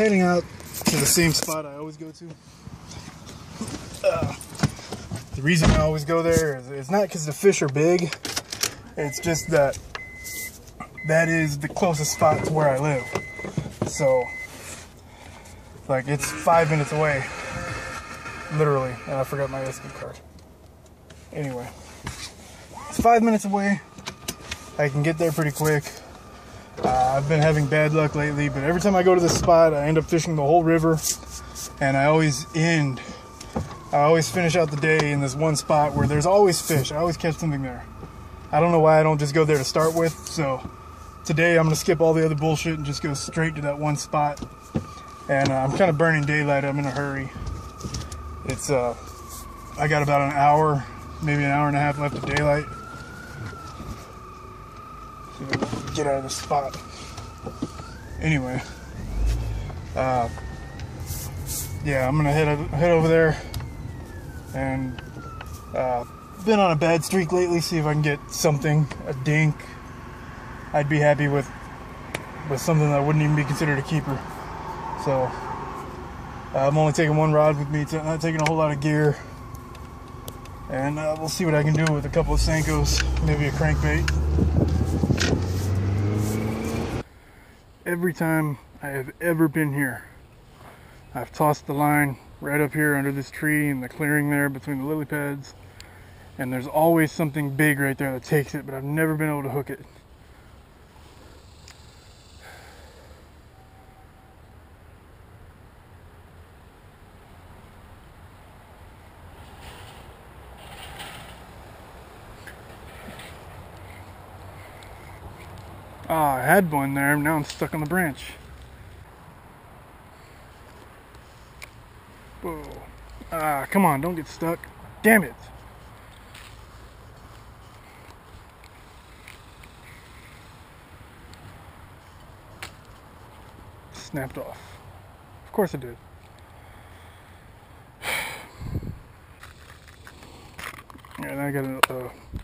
heading out to the same spot I always go to. The reason I always go there is it's not because the fish are big, it's just that that is the closest spot to where I live. So, like, it's 5 minutes away, literally, and I forgot my SD card. Anyway, it's 5 minutes away. I can get there pretty quick. I've been having bad luck lately, but every time I go to this spot, I end up fishing the whole river, and I always finish out the day in this one spot where there's always fish. I always catch something there. I don't know why I don't just go there to start with, so today I'm going to skip all the other bullshit and just go straight to that one spot. And I'm kind of burning daylight. I'm in a hurry. It's, I got about an hour, maybe an hour and a half left of daylight. Get out of this spot. Anyway, yeah, I'm gonna head over there, and been on a bad streak lately. See if I can get something, a dink. I'd be happy with something that wouldn't even be considered a keeper. So I'm only taking one rod with me, not taking a whole lot of gear, and we'll see what I can do with a couple of Senkos, maybe a crankbait. Every time I have ever been here, I've tossed the line right up here under this tree in the clearing there between the lily pads, and there's always something big right there that takes it, but I've never been able to hook it. Ah, I had one there, now I'm stuck on the branch. Whoa. Ah, come on, don't get stuck. Damn it. Snapped off. Of course it did. And I got an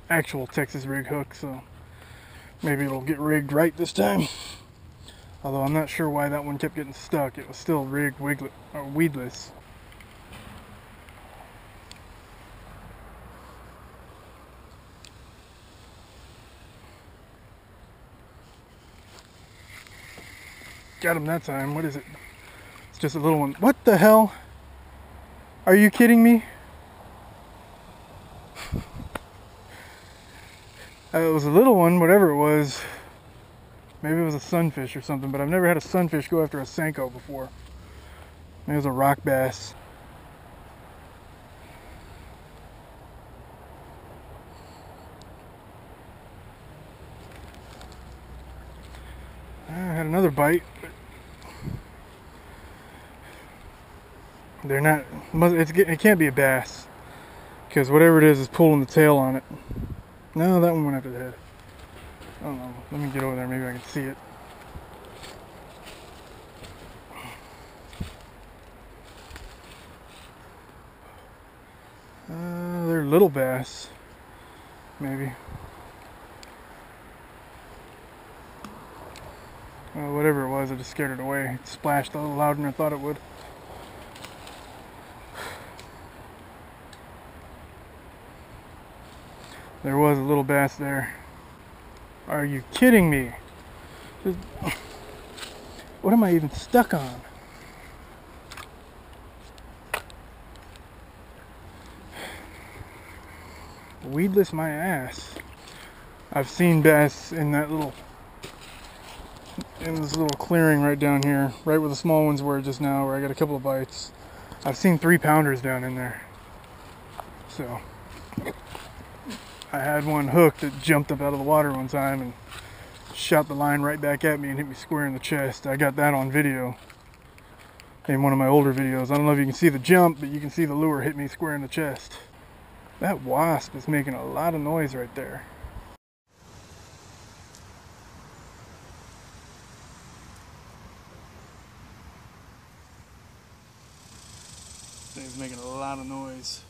actual Texas rig hook, so maybe it'll get rigged right this time. Although I'm not sure why that one kept getting stuck. It was still rigged weedless. Got him that time. What is it? It's just a little one. What the hell? Are you kidding me? It was a little one, whatever it was. Maybe it was a sunfish or something, but I've never had a sunfish go after a Senko before. Maybe it was a rock bass. I had another bite. They're not, it can't be a bass, because whatever it is pulling the tail on it. No, that one went after the head. I don't know. Let me get over there. Maybe I can see it. They're little bass. Maybe. Well, whatever it was, I just scared it away. It splashed a little louder than I thought it would. There was a little bass there. Are you kidding me? What am I even stuck on? Weedless my ass. I've seen bass in that little, in this little clearing right down here, right where the small ones were just now, where I got a couple of bites. I've seen 3-pounders down in there. So I had one hooked that jumped up out of the water one time and shot the line right back at me and hit me square in the chest. I got that on video in one of my older videos. I don't know if you can see the jump, but you can see the lure hit me square in the chest. That wasp is making a lot of noise right there. Thing's making a lot of noise.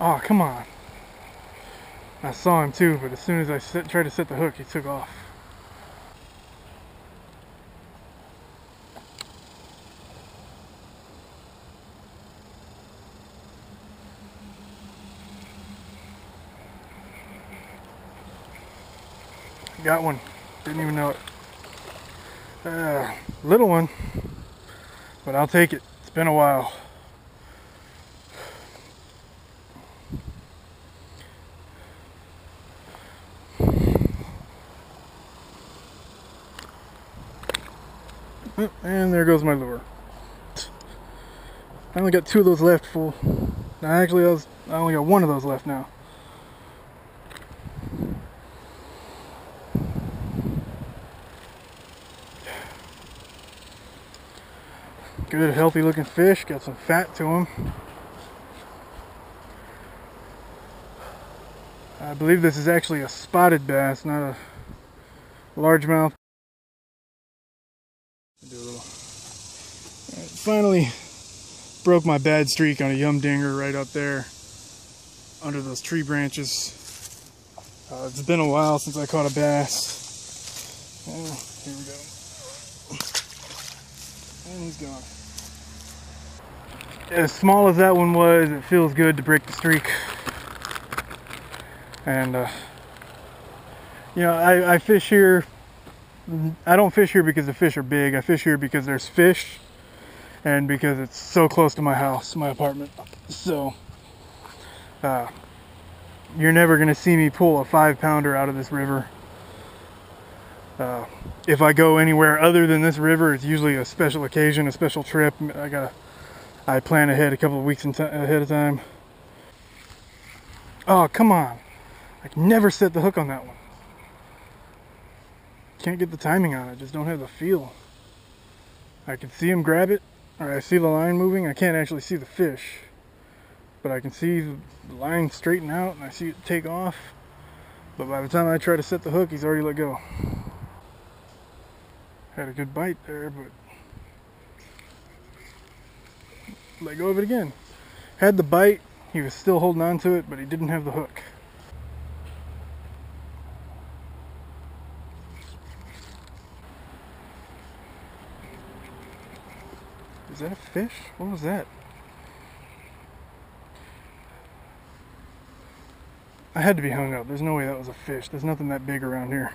Oh, come on. I saw him too, but as soon as I tried to set the hook, he took off. Got one. Didn't even know it. Little one, but I'll take it. It's been a while. And there goes my lure. I only got two of those left, fool. No, actually, I only got one of those left now. Good, healthy looking fish. Got some fat to him. I believe this is actually a spotted bass, not a largemouth. Finally broke my bad streak on a yumdinger right up there under those tree branches. It's been a while since I caught a bass. Oh, here we go. And he's gone. As small as that one was, it feels good to break the streak. And, you know, I fish here. I don't fish here because the fish are big. I fish here because there's fish and because it's so close to my house, my apartment. So, you're never going to see me pull a 5-pounder out of this river. If I go anywhere other than this river, it's usually a special occasion, a special trip. I plan ahead a couple of weeks ahead of time. Oh, come on. I can never set the hook on that one. Can't get the timing on it, just don't have the feel. I can see him grab it, or I see the line moving. I can't actually see the fish, but I can see the line straighten out and I see it take off. But by the time I try to set the hook, he's already let go. Had a good bite there, but let go of it again. Had the bite, he was still holding on to it, but he didn't have the hook. Is that a fish? What was that? I had to be hung up. There's no way that was a fish. There's nothing that big around here.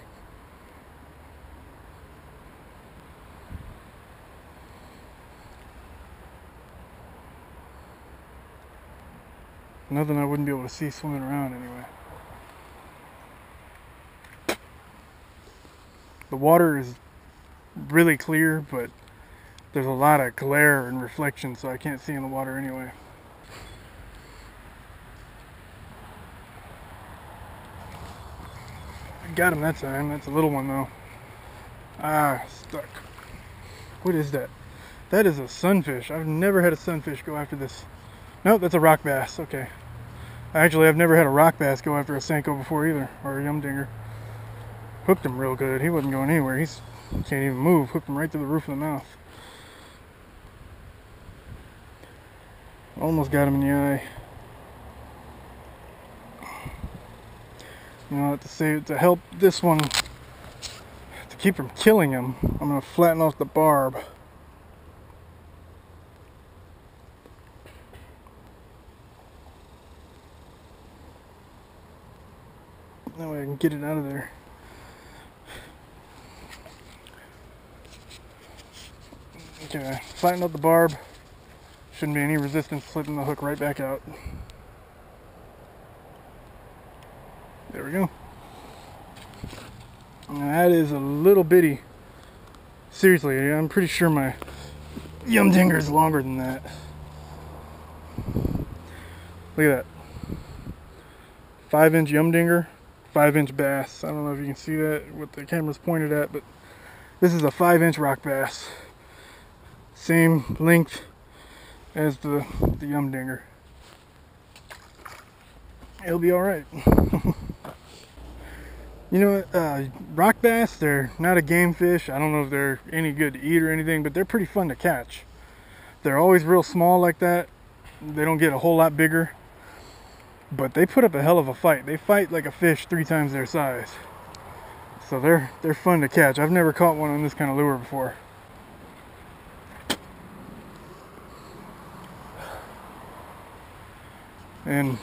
Nothing I wouldn't be able to see swimming around anyway. The water is really clear, but there's a lot of glare and reflection, so I can't see in the water anyway. I got him that time. That's a little one though. Ah, stuck. What is that? That is a sunfish. I've never had a sunfish go after this. Nope, that's a rock bass. Okay. Actually, I've never had a rock bass go after a Senko before either, or a yumdinger. Hooked him real good. He wasn't going anywhere. He can't even move. Hooked him right to the roof of the mouth. Almost got him in the eye. You know what to say, to help this one, to keep from killing him, I'm going to flatten off the barb. That way I can get it out of there. Okay, flatten up the barb. Shouldn't be any resistance slipping the hook right back out. There we go. Now that is a little bitty. Seriously, I'm pretty sure my yumdinger is longer than that. Look at that. 5-inch yumdinger, 5-inch bass. I don't know if you can see that, what the camera's pointed at, but this is a 5-inch rock bass. Same length as the yumdinger. It'll be all right. You know what, rock bass, they're not a game fish. I don't know if they're any good to eat or anything, but they're pretty fun to catch. They're always real small like that. They don't get a whole lot bigger, but they put up a hell of a fight. They fight like a fish 3 times their size. So they're fun to catch. I've never caught one on this kind of lure before. And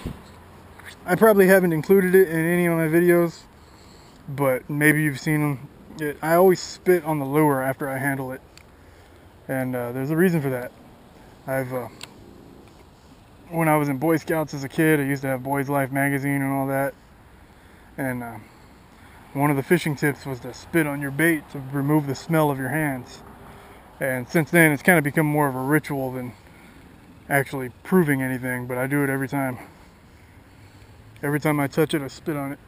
I probably haven't included it in any of my videos, but maybe you've seen them. I always spit on the lure after I handle it, and there's a reason for that. When I was in Boy Scouts as a kid, I used to have Boys Life magazine and all that, and one of the fishing tips was to spit on your bait to remove the smell of your hands. And since then, it's kind of become more of a ritual than actually proving anything, but I do it every time. Every time I touch it, I spit on it.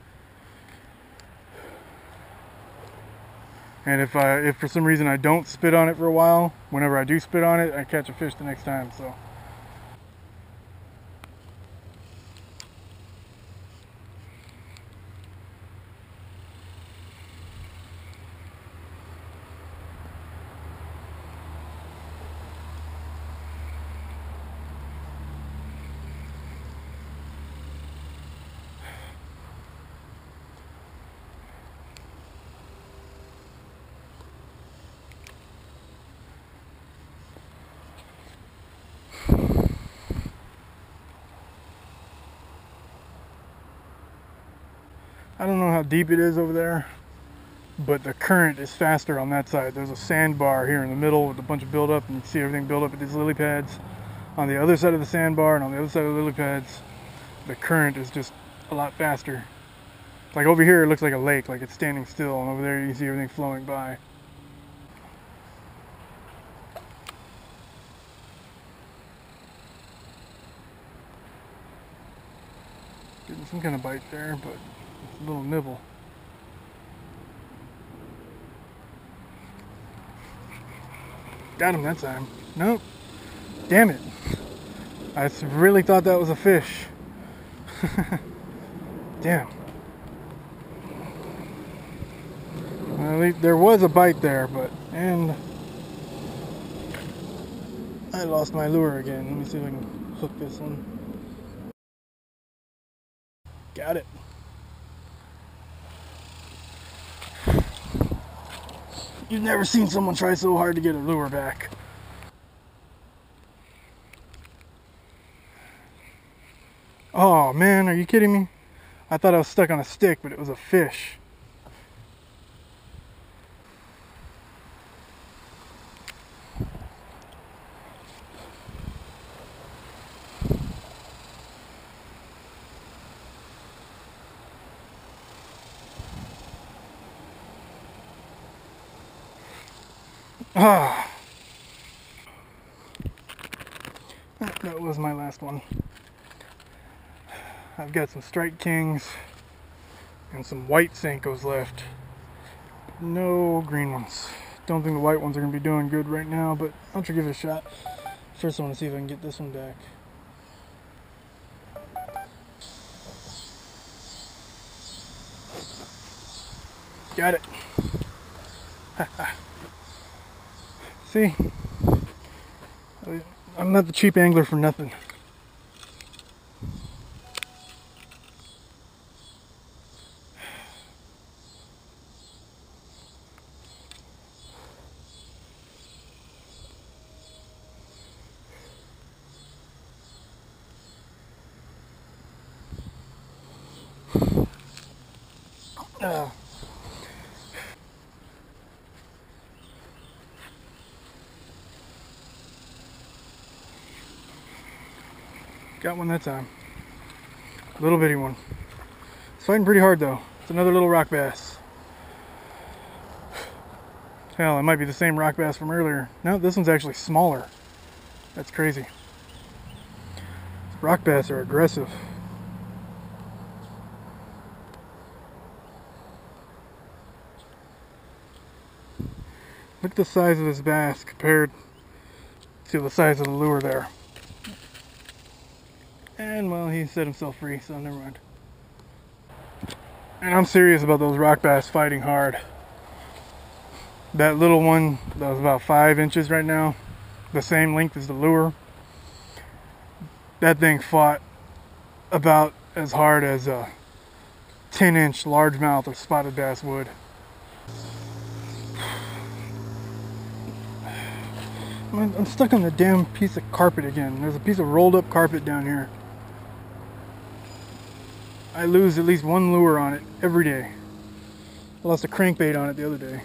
And if for some reason I don't spit on it for a while, whenever I do spit on it, I catch a fish the next time, so. I don't know how deep it is over there, but the current is faster on that side. There's a sandbar here in the middle with a bunch of buildup, and you can see everything build up at these lily pads. On the other side of the sandbar and on the other side of the lily pads, the current is just a lot faster. Like over here, it looks like a lake, like it's standing still, and over there you can see everything flowing by. Getting some kind of bite there, but a little nibble. Got him that time. Nope. Damn it. I really thought that was a fish. Damn. Well, at least there was a bite there, but and I lost my lure again. Let me see if I can hook this one. Got it. You've never seen someone try so hard to get a lure back. Oh man, are you kidding me? I thought I was stuck on a stick, but it was a fish. Ah, that was my last one. I've got some Strike Kings and some white Senkos left. No green ones. Don't think the white ones are going to be doing good right now, but I'll try to give it a shot. First I want to see if I can get this one back. Got it. Ha ha. See, I'm not the cheap angler for nothing. Got one that time. Little bitty one. It's fighting pretty hard though. It's another little rock bass. Hell, it might be the same rock bass from earlier. No, this one's actually smaller. That's crazy. Rock bass are aggressive. Look at the size of this bass compared to the size of the lure there. And, well, he set himself free, so never mind. And I'm serious about those rock bass fighting hard. That little one that was about 5 inches right now, the same length as the lure, that thing fought about as hard as a 10-inch largemouth or spotted bass would. I'm stuck on the damn piece of carpet again. There's a piece of rolled up carpet down here. I lose at least one lure on it every day. I lost a crankbait on it the other day.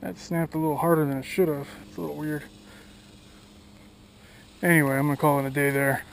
That snapped a little harder than it should have. It's a little weird. Anyway, I'm gonna call it a day there.